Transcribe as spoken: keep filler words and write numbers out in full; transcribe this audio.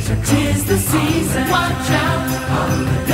season. 'Tis the season. Watch out.